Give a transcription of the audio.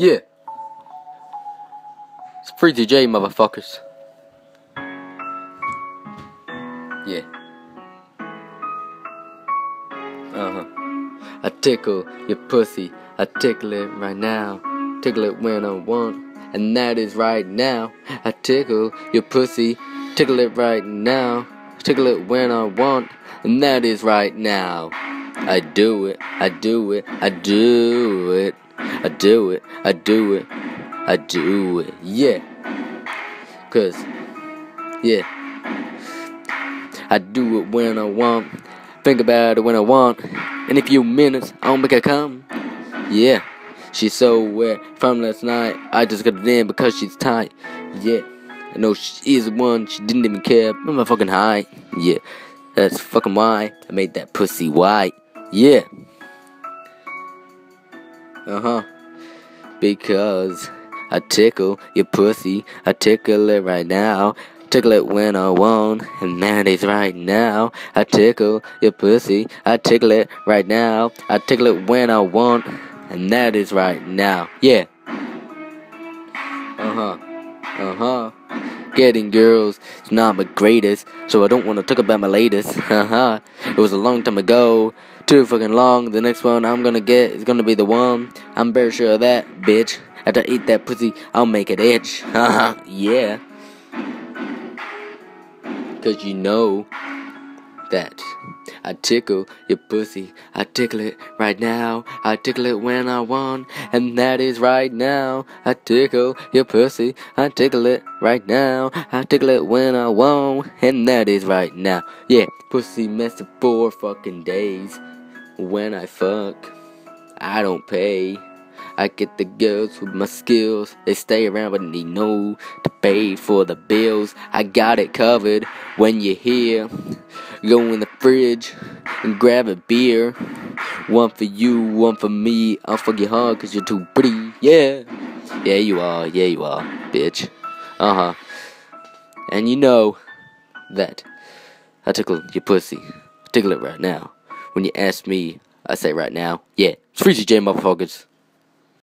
Yeah. It's Freezy J, motherfuckers. Yeah. I tickle your pussy. I tickle it right now. Tickle it when I want. And that is right now. I tickle your pussy. Tickle it right now. Tickle it when I want. And that is right now. I do it. I do it. I do it. I do it. I do it. I do it. Yeah. Cause, yeah. I do it when I want. Think about it when I want. In a few minutes, I'll make her come. Yeah. She's so wet from last night. I just got it in because she's tight. Yeah. I know she is the one. She didn't even care. I'm not fucking high. Yeah. That's fucking why I made that pussy white. Yeah. Because I tickle your pussy. I tickle it right now. Tickle it when I want, and that is right now. I tickle your pussy. I tickle it right now. I tickle it when I want, and that is right now. Yeah. Getting girls is not my greatest, so I don't want to talk about my latest. It was a long time ago, too fucking long. The next one I'm gonna get is gonna be the one. I'm very sure of that, bitch. After I eat that pussy, I'll make it itch. Yeah. Cause you know that I tickle your pussy. I tickle it right now. I tickle it when I want, and that is right now. I tickle your pussy. I tickle it right now. I tickle it when I want, and that is right now. Yeah, pussy messed up 4 fucking days. When I fuck, I don't pay. I get the girls with my skills. They stay around but need no to pay for the bills. I got it covered when you're here. Go in the fridge and grab a beer. One for you, one for me. I'll fuck you hard cause you're too pretty. Yeah. Yeah you are, bitch. And you know that I tickle your pussy. I tickle it right now. When you ask me, I say right now. Yeah. It's Freezy J, motherfuckers.